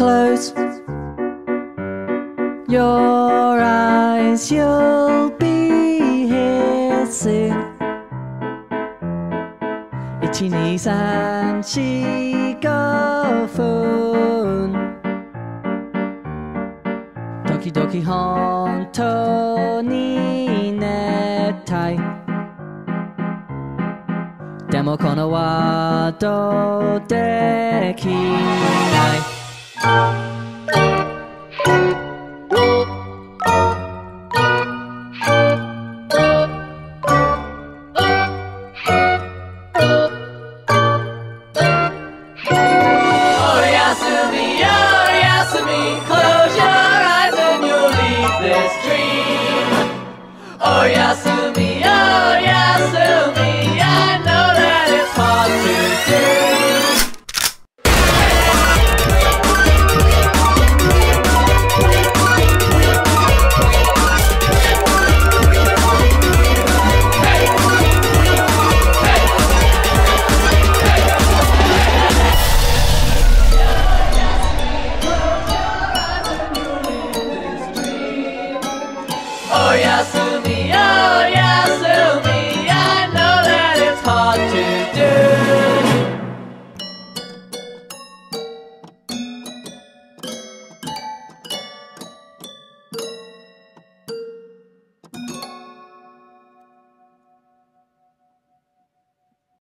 close your eyes, you'll be here soon. 1、2、3、4、5分 時々本当に寝たい。でもこのワードできない。 Oh, Yasumi, oh, Yasumi.